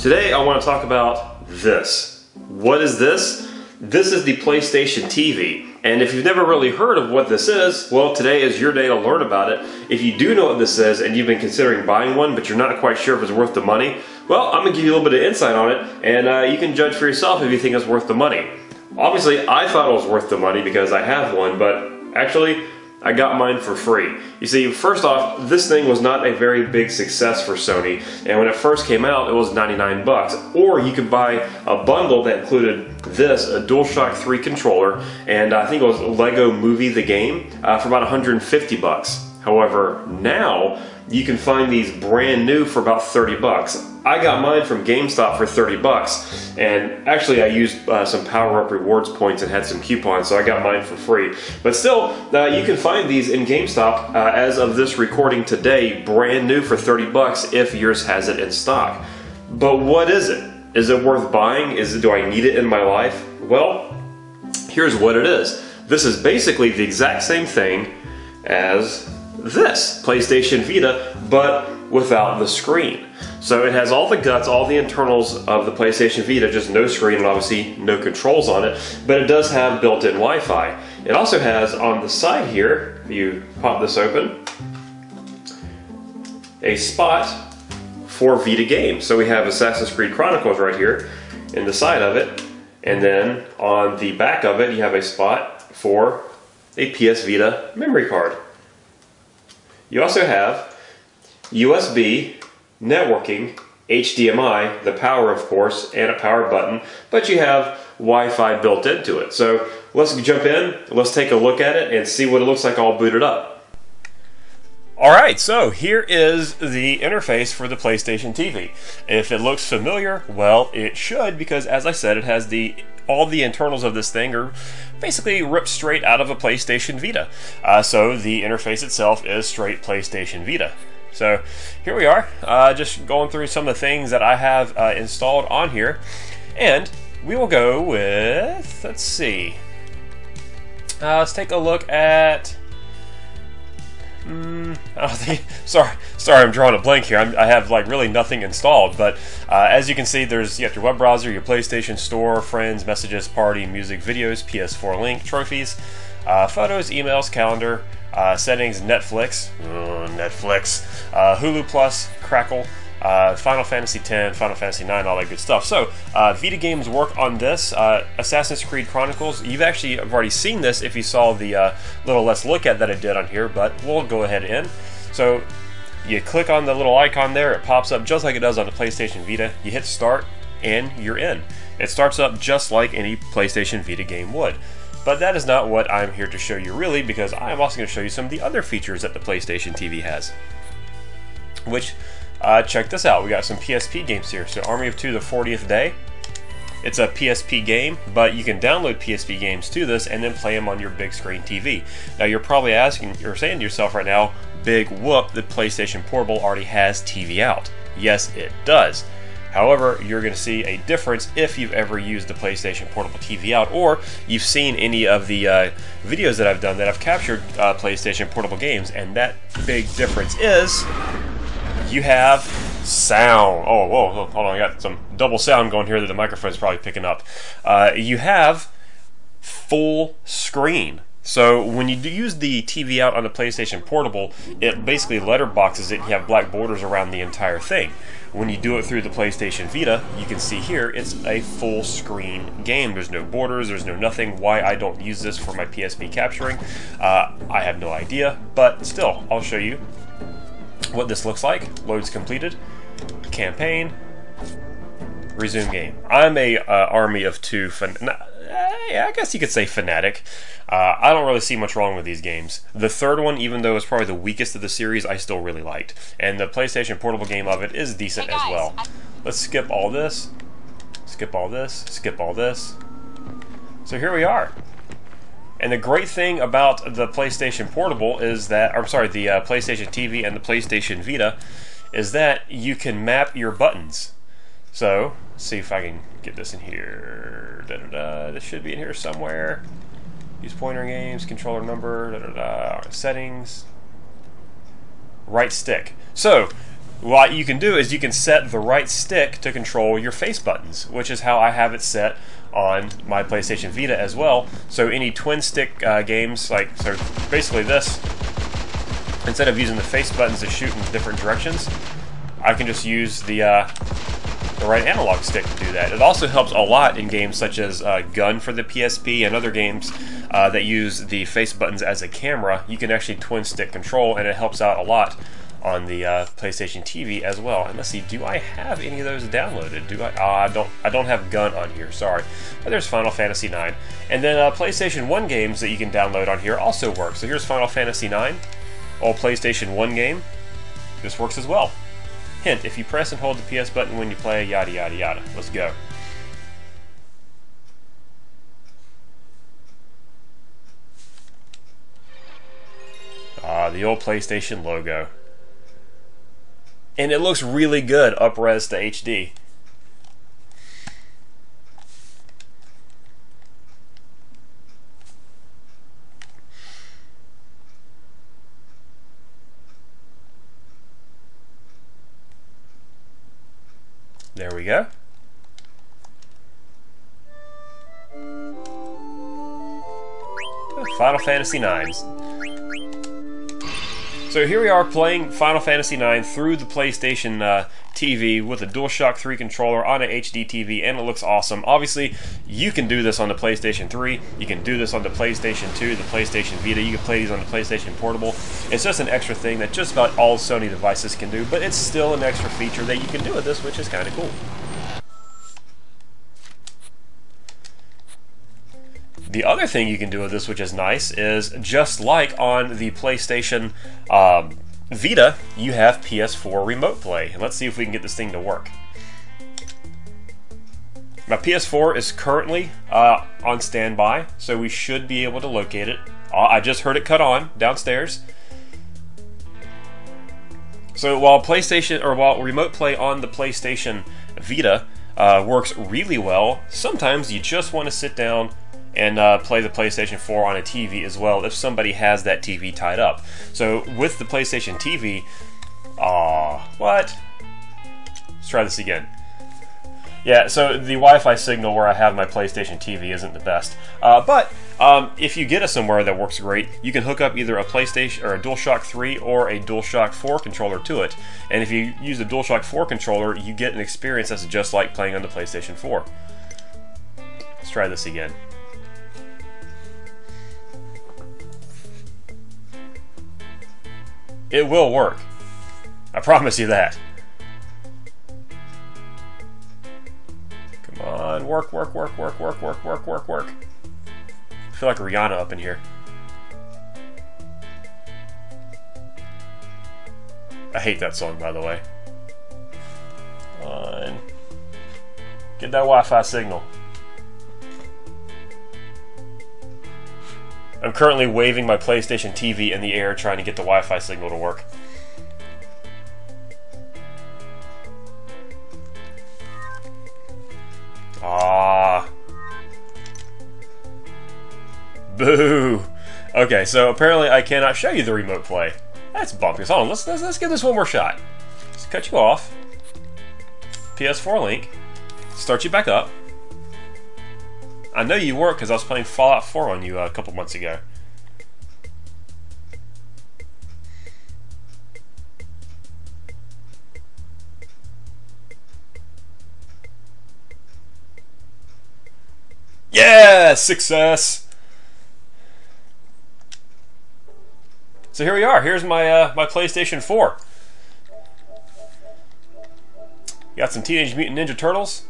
Today I want to talk about this. What is this? This is the PlayStation TV. And if you've never really heard of what this is, well, today is your day to learn about it. If you do know what this is and you've been considering buying one, but you're not quite sure if it's worth the money, well, I'm going to give you a little bit of insight on it, and you can judge for yourself if you think it's worth the money. Obviously, I thought it was worth the money because I have one, but actually, I got mine for free. You see, first off, this thing was not a very big success for Sony, and when it first came out, it was 99 bucks. Or you could buy a bundle that included this, a DualShock 3 controller, and I think it was Lego Movie The Game, for about 150 bucks. However, now, you can find these brand new for about 30 bucks. I got mine from GameStop for 30 bucks, and actually I used some PowerUp rewards points and had some coupons, so I got mine for free. But still, you can find these in GameStop as of this recording today, brand new for 30 bucks if yours has it in stock. But what is it? Is it worth buying? Do I need it in my life? Well, here's what it is. This is basically the exact same thing as this PlayStation Vita, but without the screen. So it has all the guts, all the internals of the PlayStation Vita, just no screen and obviously no controls on it, but it does have built-in Wi-Fi. It also has on the side here, if you pop this open, a spot for Vita games. So we have Assassin's Creed Chronicles right here in the side of it, and then on the back of it you have a spot for a PS Vita memory card. You also have USB, networking, HDMI, the power of course, and a power button, but you have Wi-Fi built into it. So let's jump in, let's take a look at it and see what it looks like all booted up. Alright, so here is the interface for the PlayStation TV. If it looks familiar, well, it should, because as I said, it has all the internals of this thing are basically ripped straight out of a PlayStation Vita. So the interface itself is straight PlayStation Vita. So here we are, just going through some of the things that I have installed on here. And we will go with, let's see, let's take a look at, sorry, I'm drawing a blank here. I have like really nothing installed, but as you can see, you have your web browser, your PlayStation Store, friends, messages, party, music, videos, PS4 link, trophies, photos, emails, calendar, settings, Netflix, Hulu Plus, Crackle, Final Fantasy X, Final Fantasy IX, all that good stuff. So, Vita games work on this. Assassin's Creed Chronicles, I've already seen this if you saw the little Let's Look At that I did on here, but we'll go ahead in. So, you click on the little icon there, it pops up just like it does on the PlayStation Vita. You hit start, and you're in. It starts up just like any PlayStation Vita game would. But that is not what I'm here to show you really, because I'm also going to show you some of the other features that the PlayStation TV has. Which, check this out, we got some PSP games here. So Army of Two, the 40th Day. It's a PSP game, but you can download PSP games to this and then play them on your big screen TV. Now you're probably asking, or saying to yourself right now, big whoop, the PlayStation Portable already has TV out. Yes, it does. However, you're going to see a difference if you've ever used the PlayStation Portable TV out, or you've seen any of the videos that I've done that have captured PlayStation Portable games, and that big difference is you have sound. Oh, whoa, hold on, I got some double sound going here that the microphone's probably picking up. You have full screen. So when you use the TV out on the PlayStation Portable, it basically letterboxes it and you have black borders around the entire thing. When you do it through the PlayStation Vita, you can see here it's a full screen game. There's no borders, there's no nothing. Why I don't use this for my PSP capturing, I have no idea, but still, I'll show you what this looks like. Loads completed, campaign, resume game. I'm a Army of Two fan. Yeah, I guess you could say fanatic. I don't really see much wrong with these games. The third one, even though it's probably the weakest of the series, I still really liked. And the PlayStation Portable game of it is decent as well. Let's skip all this. Skip all this. Skip all this. So here we are. And the great thing about the PlayStation Portable is that, I'm sorry, the PlayStation TV and the PlayStation Vita, is that you can map your buttons. So, let's see if I can get this in here. This should be in here somewhere. Use pointer games, controller number, settings, right stick. So, what you can do is you can set the right stick to control your face buttons, which is how I have it set on my PlayStation Vita as well. So any twin stick games, like, so basically this, instead of using the face buttons to shoot in different directions, I can just use the right analog stick to do that. It also helps a lot in games such as Gun for the PSP and other games that use the face buttons as a camera. You can actually twin stick control, and it helps out a lot on the PlayStation TV as well. And let's see, do I have any of those downloaded? Do I? I don't have Gun on here, sorry. But there's Final Fantasy IX. And then PlayStation 1 games that you can download on here also work. So here's Final Fantasy IX, old PlayStation 1 game. This works as well. Hint, if you press and hold the PS button when you play, yada yada yada. Let's go. The old PlayStation logo. And it looks really good up-res to HD. There we go. Final Fantasy IX. So here we are playing Final Fantasy IX through the PlayStation TV with a DualShock 3 controller on an HD TV, and it looks awesome. Obviously, you can do this on the PlayStation 3, you can do this on the PlayStation 2, the PlayStation Vita, you can play these on the PlayStation Portable. It's just an extra thing that just about all Sony devices can do, but it's still an extra feature that you can do with this, which is kind of cool. The other thing you can do with this, which is nice, is just like on the PlayStation Vita, you have PS4 remote play. And let's see if we can get this thing to work. My PS4 is currently on standby, so we should be able to locate it. I just heard it cut on downstairs. So while PlayStation, or while remote play on the PlayStation Vita works really well, sometimes you just want to sit down and play the PlayStation 4 on a TV as well if somebody has that TV tied up. So with the PlayStation TV, let's try this again. Yeah, so the Wi-Fi signal where I have my PlayStation TV isn't the best. But if you get it somewhere that works great, you can hook up either a PlayStation or a DualShock 3 or a DualShock 4 controller to it. And if you use the DualShock 4 controller, you get an experience that's just like playing on the PlayStation 4. Let's try this again. It will work. I promise you that. Come on, work, work, work, work, work, work, work, work, work. I feel like Rihanna up in here. I hate that song, by the way. Come on. Get that Wi-Fi signal. I'm currently waving my PlayStation TV in the air trying to get the Wi-Fi signal to work. Ah. Boo. Okay, so apparently I cannot show you the remote play. That's bonkers. Hold on, let's give this one more shot. Let's cut you off. PS4 link. Start you back up. I know you weren't because I was playing Fallout 4 on you a couple months ago. Yeah! Success! So here we are. Here's my, my PlayStation 4. Got some Teenage Mutant Ninja Turtles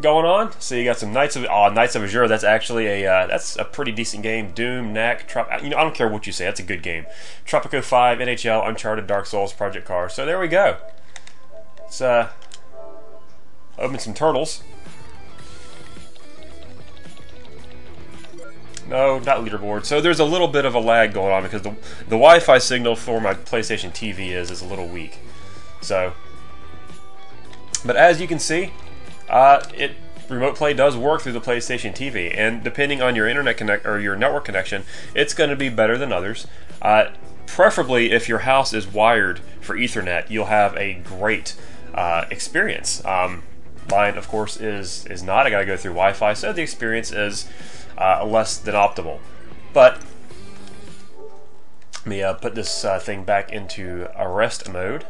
going on. So you got some Knights of Azure. That's actually a pretty decent game. Doom, Knack, I don't care what you say. That's a good game. Tropico 5, NHL, Uncharted, Dark Souls, Project Cars. So there we go. Let's open some turtles. No, not leaderboard. So there's a little bit of a lag going on because the Wi-Fi signal for my PlayStation TV is a little weak. So, but as you can see, remote play does work through the PlayStation TV, and depending on your internet connect or your network connection, it's going to be better than others. preferably if your house is wired for Ethernet, you'll have a great experience. Mine, of course, is not. I gotta go through Wi-Fi, so the experience is less than optimal. But let me put this thing back into arrest mode,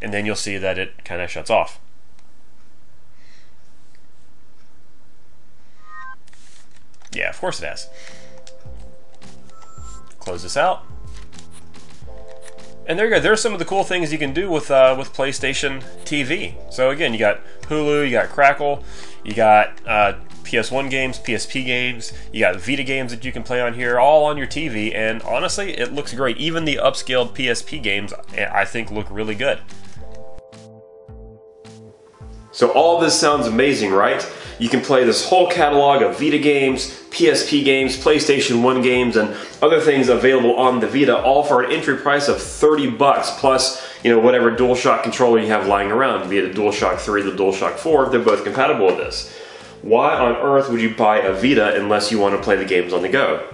and then you'll see that it kind of shuts off. Yeah, of course it has. Close this out. And there you go. There's some of the cool things you can do with PlayStation TV. So again, you got Hulu, you got Crackle, you got PS1 games, PSP games, you got Vita games that you can play on here, all on your TV. And honestly, it looks great. Even the upscaled PSP games, I think, look really good. So all this sounds amazing, right? You can play this whole catalog of Vita games, PSP games, PlayStation 1 games, and other things available on the Vita, all for an entry price of $30, plus, you know, whatever DualShock controller you have lying around, be it the DualShock 3, the DualShock 4, they're both compatible with this. Why on earth would you buy a Vita unless you want to play the games on the go?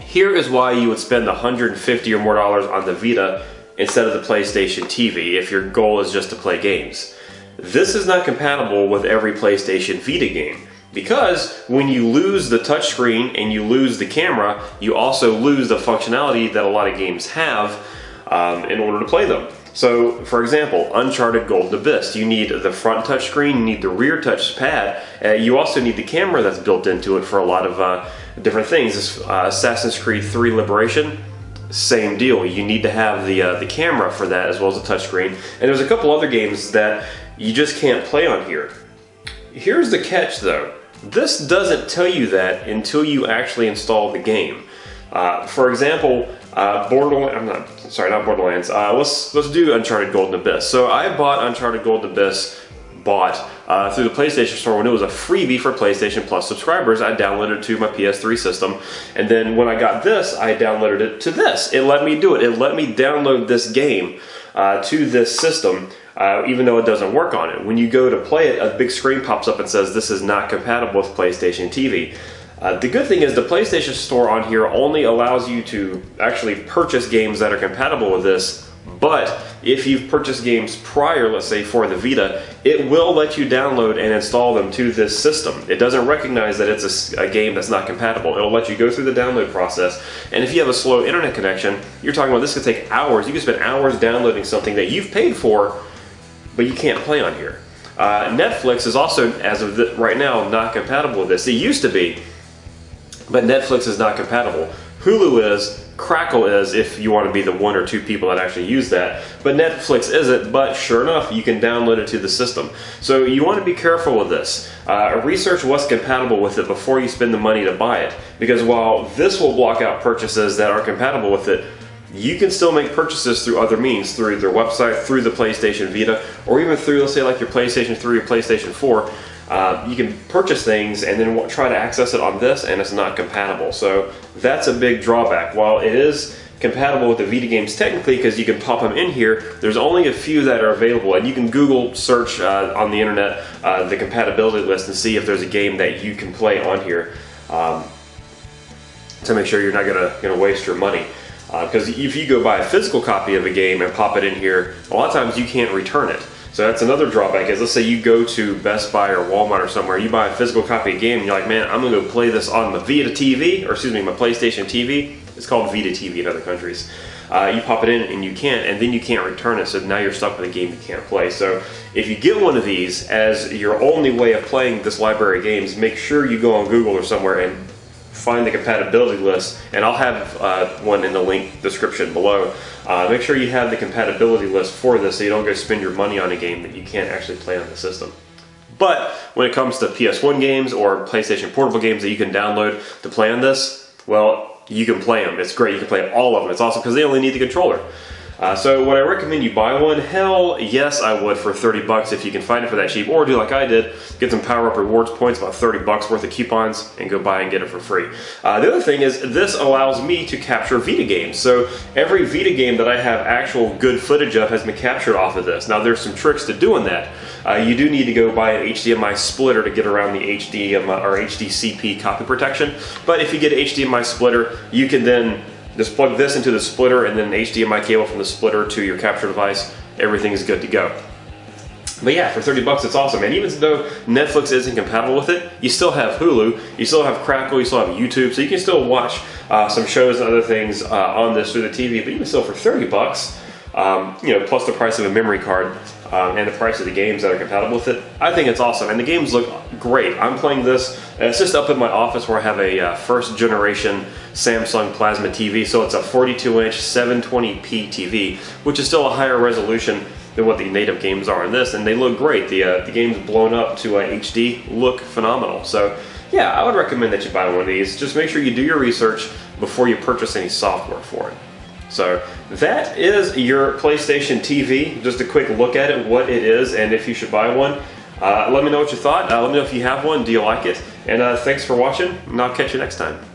Here is why you would spend $150 or more on the Vita instead of the PlayStation TV if your goal is just to play games. This is not compatible with every PlayStation Vita game, because when you lose the touchscreen and you lose the camera, you also lose the functionality that a lot of games have in order to play them. So, for example, Uncharted Golden Abyss, you need the front touchscreen, you need the rear touchpad, you also need the camera that's built into it for a lot of different things. This, Assassin's Creed 3 Liberation, same deal. You need to have the camera for that as well as the touchscreen. And there's a couple other games that you just can't play on here. Here's the catch though. This doesn't tell you that until you actually install the game. For example, let's do Uncharted Golden Abyss. So I bought Uncharted Golden Abyss through the PlayStation Store when it was a freebie for PlayStation Plus subscribers. I downloaded it to my PS3 system, and then when I got this, I downloaded it to this. It let me do it. It let me download this game to this system, even though it doesn't work on it. When you go to play it, a big screen pops up and says this is not compatible with PlayStation TV. The good thing is the PlayStation Store on here only allows you to actually purchase games that are compatible with this. But if you've purchased games prior, let's say for the Vita, it will let you download and install them to this system. It doesn't recognize that it's a game that's not compatible. It'll let you go through the download process. And if you have a slow internet connection, you're talking about this could take hours. You could spend hours downloading something that you've paid for, but you can't play on here. Netflix is also, as of right now, not compatible with this. It used to be, but Netflix is not compatible. Hulu is. Crackle is, if you want to be the one or two people that actually use that, but Netflix isn't. But sure enough, you can download it to the system. So you want to be careful with this. Research what's compatible with it before you spend the money to buy it, because while this will block out purchases that are compatible with it, you can still make purchases through other means, through their website, through the PlayStation Vita, or even through, let's say, like your PlayStation 3 or PlayStation 4. You can purchase things and then try to access it on this, and it's not compatible. So that's a big drawback. While it is compatible with the Vita games technically, because you can pop them in here, there's only a few that are available, and you can Google search on the internet the compatibility list and see if there's a game that you can play on here to make sure you're not gonna waste your money. Because if you go buy a physical copy of a game and pop it in here, a lot of times you can't return it. So that's another drawback is, let's say you go to Best Buy or Walmart or somewhere, you buy a physical copy of a game, and you're like, man, I'm gonna go play this on the Vita TV, or excuse me, my PlayStation TV. It's called Vita TV in other countries. You pop it in and you can't, and then you can't return it, so now you're stuck with a game you can't play. So if you get one of these as your only way of playing this library of games, make sure you go on Google or somewhere and find the compatibility list, and I'll have one in the link description below. Make sure you have the compatibility list for this so you don't go spend your money on a game that you can't actually play on the system. But when it comes to PS1 games or PlayStation Portable games that you can download to play on this, well, you can play them. It's great. You can play all of them. It's awesome because they only need the controller. So would I recommend you buy one? Hell yes, I would, for $30 if you can find it for that cheap, or do like I did, get some Power Up Rewards points, about $30 worth of coupons, and go buy and get it for free. The other thing is this allows me to capture Vita games. So every Vita game that I have actual good footage of has been captured off of this. Now there's some tricks to doing that. You do need to go buy an HDMI splitter to get around the HDMI or HDCP copy protection. But if you get an HDMI splitter, you can then Just plug this into the splitter and then an HDMI cable from the splitter to your capture device. Everything is good to go. But yeah, for 30 bucks, it's awesome. And even though Netflix isn't compatible with it, you still have Hulu, you still have Crackle, you still have YouTube, so you can still watch some shows and other things on this through the TV. But even still, for 30 bucks, you know, plus the price of a memory card and the price of the games that are compatible with it, I think it's awesome. And the games look great. I'm playing this, and it's just up in my office where I have a first generation Samsung Plasma TV. So it's a 42-inch 720p TV, which is still a higher resolution than what the native games are in this, and they look great. The game's blown up to HD, look phenomenal. So yeah, I would recommend that you buy one of these. Just make sure you do your research before you purchase any software for it. So that is your PlayStation TV. Just a quick look at it, what it is, and if you should buy one. Let me know what you thought. Let me know if you have one. Do you like it? And thanks for watching, and I'll catch you next time.